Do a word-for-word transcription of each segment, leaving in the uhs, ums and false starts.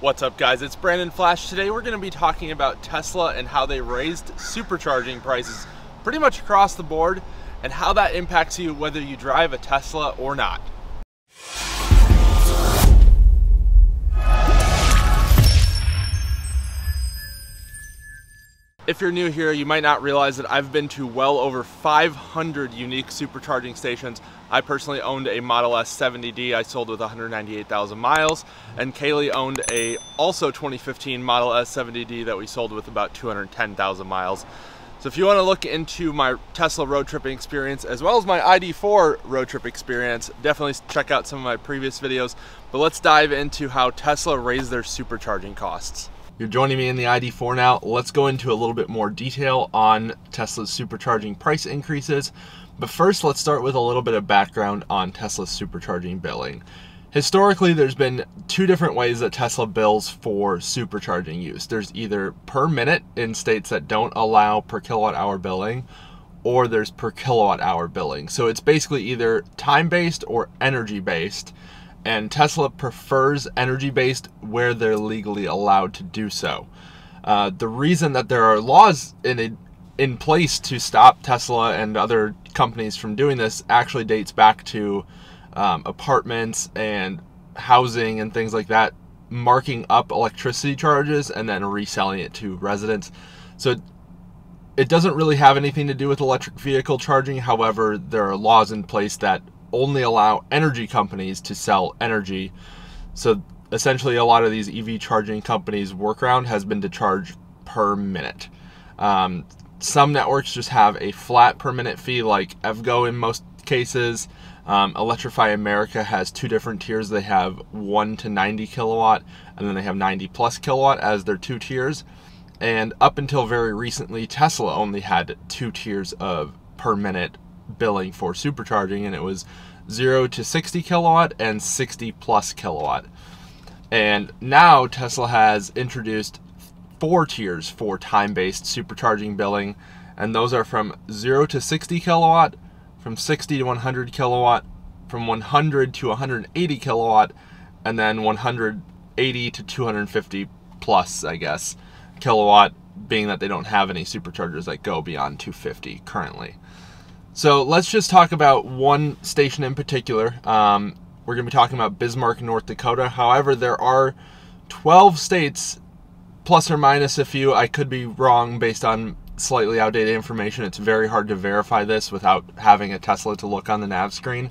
What's up, guys? It's Branden Flasch. Today we're going to be talking about Tesla and how they raised supercharging prices pretty much across the board and how that impacts you whether you drive a Tesla or not. If you're new here, you might not realize that I've been to well over five hundred unique supercharging stations. I personally owned a Model S seventy D I sold with one hundred ninety-eight thousand miles, and Kaylee owned a also twenty fifteen Model S seventy D that we sold with about two hundred ten thousand miles. So if you want to look into my Tesla road tripping experience as well as my I D four road trip experience, definitely check out some of my previous videos. But let's dive into how Tesla raised their supercharging costs. You're joining me in the I D four now. Let's go into a little bit more detail on Tesla's supercharging price increases. But first, let's start with a little bit of background on Tesla's supercharging billing. Historically, there's been two different ways that Tesla bills for supercharging use. There's either per minute in states that don't allow per kilowatt hour billing, or there's per kilowatt hour billing. So it's basically either time-based or energy-based. And Tesla prefers energy-based where they're legally allowed to do so. Uh, the reason that there are laws in, a, in place to stop Tesla and other companies from doing this actually dates back to um, apartments and housing and things like that, marking up electricity charges and then reselling it to residents. So it doesn't really have anything to do with electric vehicle charging. However, there are laws in place that only allow energy companies to sell energy. So essentially a lot of these E V charging companies' workaround has been to charge per minute. Um, some networks just have a flat per minute fee, like E V G O in most cases. Um, Electrify America has two different tiers. They have one to ninety kilowatt, and then they have ninety plus kilowatt as their two tiers. And up until very recently, Tesla only had two tiers of per minute billing for supercharging, and it was zero to sixty kilowatt and sixty plus kilowatt. And now Tesla has introduced four tiers for time-based supercharging billing, and those are from zero to sixty kilowatt, from sixty to one hundred kilowatt, from one hundred to one hundred eighty kilowatt, and then one hundred eighty to two hundred fifty plus, I guess, kilowatt, being that they don't have any superchargers that go beyond two hundred fifty currently. So let's just talk about one station in particular. Um, we're going to be talking about Bismarck, North Dakota. However, there are twelve states, plus or minus a few. I could be wrong based on slightly outdated information. It's very hard to verify this without having a Tesla to look on the nav screen.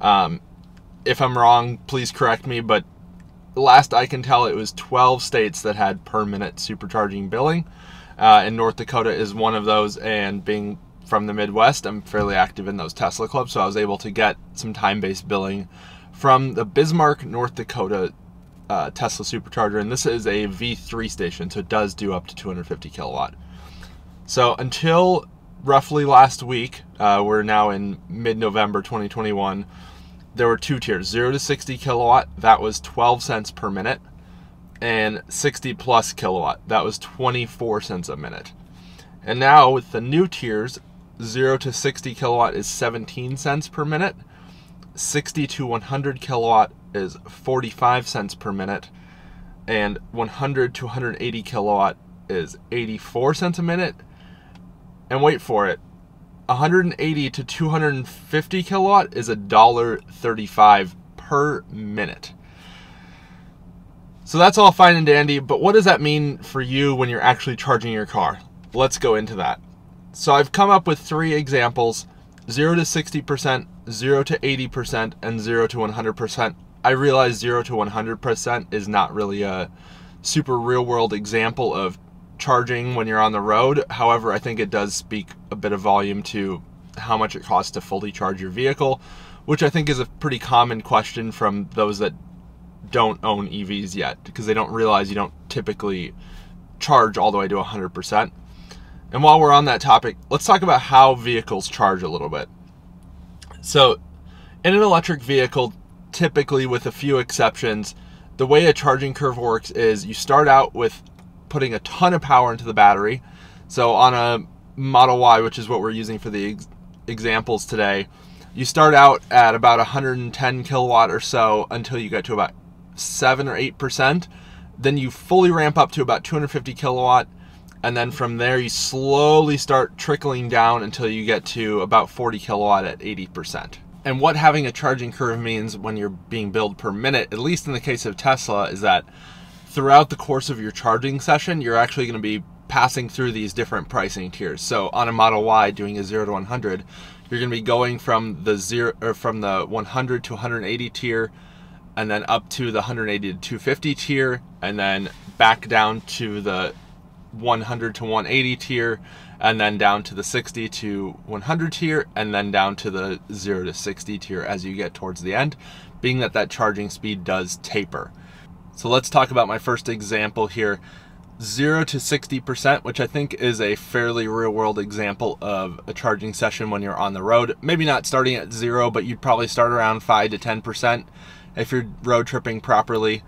Um, if I'm wrong, please correct me. But last I can tell, it was twelve states that had per minute supercharging billing. Uh, and North Dakota is one of those, and being from the Midwest, I'm fairly active in those Tesla clubs, so I was able to get some time-based billing from the Bismarck, North Dakota uh, Tesla supercharger, and this is a V three station, so it does do up to two hundred fifty kilowatt. So until roughly last week, uh, we're now in mid-November twenty twenty-one, there were two tiers, zero to sixty kilowatt, that was twelve cents per minute, and sixty plus kilowatt, that was twenty-four cents a minute. And now with the new tiers, zero to sixty kilowatt is seventeen cents per minute, sixty to one hundred kilowatt is forty-five cents per minute, and one hundred to one hundred eighty kilowatt is eighty-four cents a minute. And wait for it, one hundred eighty to two hundred fifty kilowatt is one dollar thirty-five per minute. So that's all fine and dandy, but what does that mean for you when you're actually charging your car? Let's go into that. So I've come up with three examples, zero to sixty percent, zero to eighty percent, and zero to one hundred percent. I realize zero to one hundred percent is not really a super real world example of charging when you're on the road. However, I think it does speak a bit of volume to how much it costs to fully charge your vehicle, which I think is a pretty common question from those that don't own E Vs yet, because they don't realize you don't typically charge all the way to one hundred percent. And while we're on that topic, let's talk about how vehicles charge a little bit. So in an electric vehicle, typically with a few exceptions, the way a charging curve works is you start out with putting a ton of power into the battery. So on a Model Y, which is what we're using for the ex examples today, you start out at about one hundred ten kilowatt or so until you get to about seven or eight percent. Then you fully ramp up to about two hundred fifty kilowatt, and then from there you slowly start trickling down until you get to about forty kilowatt at eighty percent. And what having a charging curve means when you're being billed per minute, at least in the case of Tesla, is that throughout the course of your charging session, you're actually going to be passing through these different pricing tiers. So on a Model Y doing a zero to one hundred, you're going to be going from the zero or from the one hundred to one hundred eighty tier, and then up to the one hundred eighty to two hundred fifty tier, and then back down to the one hundred to one hundred eighty tier, and then down to the sixty to one hundred tier, and then down to the zero to sixty tier as you get towards the end, being that that charging speed does taper. So let's talk about my first example here. zero to sixty percent, which I think is a fairly real world example of a charging session when you're on the road. Maybe not starting at zero, but you'd probably start around five to ten percent if you're road tripping properly.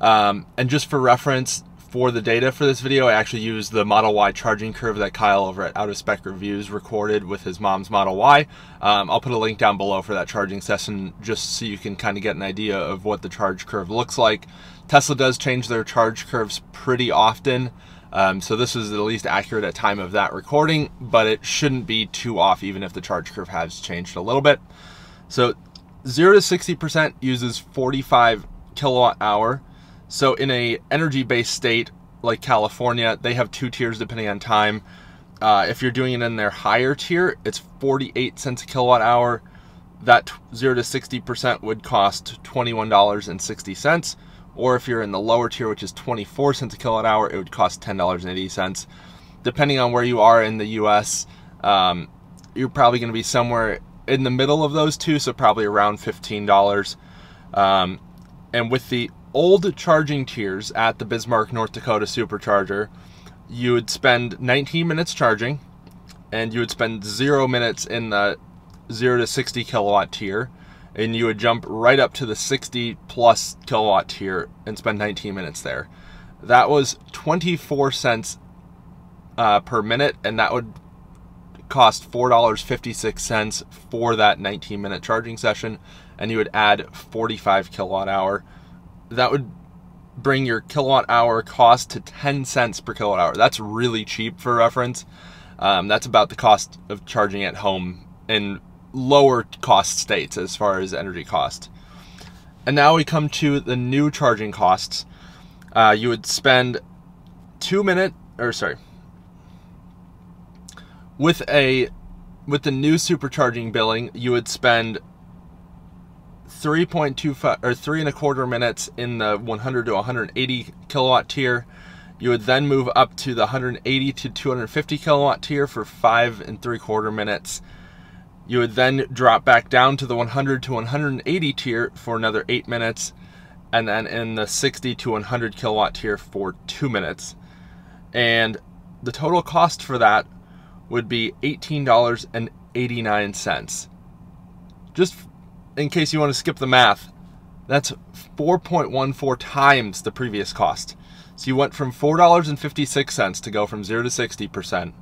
Um, and just for reference, for the data for this video, I actually used the Model Y charging curve that Kyle over at Out of Spec Reviews recorded with his mom's Model Y. Um, I'll put a link down below for that charging session just so you can kind of get an idea of what the charge curve looks like. Tesla does change their charge curves pretty often, um, so this is at least accurate at time of that recording, but it shouldn't be too off even if the charge curve has changed a little bit. So zero to sixty percent uses forty-five kilowatt hour. So in a energy-based state like California, they have two tiers depending on time. Uh, if you're doing it in their higher tier, it's forty-eight cents a kilowatt hour. That zero to sixty percent would cost twenty-one dollars and sixty cents. Or if you're in the lower tier, which is twenty-four cents a kilowatt hour, it would cost ten dollars and eighty cents. Depending on where you are in the U S, um, you're probably gonna be somewhere in the middle of those two, so probably around fifteen dollars. Um, and with the old charging tiers at the Bismarck, North Dakota Supercharger, you would spend nineteen minutes charging, and you would spend zero minutes in the zero to sixty kilowatt tier, and you would jump right up to the sixty plus kilowatt tier and spend nineteen minutes there. That was twenty-four cents uh, per minute, and that would cost four dollars and fifty-six cents for that nineteen minute charging session, and you would add forty-five kilowatt hour. That would bring your kilowatt hour cost to ten cents per kilowatt hour. That's really cheap for reference. Um, that's about the cost of charging at home in lower cost states as far as energy cost. And now we come to the new charging costs. Uh, you would spend two minute, or sorry, with a with the new supercharging billing, you would spend three point two five or three and a quarter minutes in the one hundred to one hundred eighty kilowatt tier. You would then move up to the one hundred eighty to two hundred fifty kilowatt tier for five and three quarter minutes. You would then drop back down to the one hundred to one hundred eighty tier for another eight minutes, and then in the sixty to one hundred kilowatt tier for two minutes. And the total cost for that would be eighteen dollars and eighty-nine cents. Just in case you want to skip the math, that's four point one four times the previous cost. So you went from four dollars and fifty-six cents to go from zero to sixty percent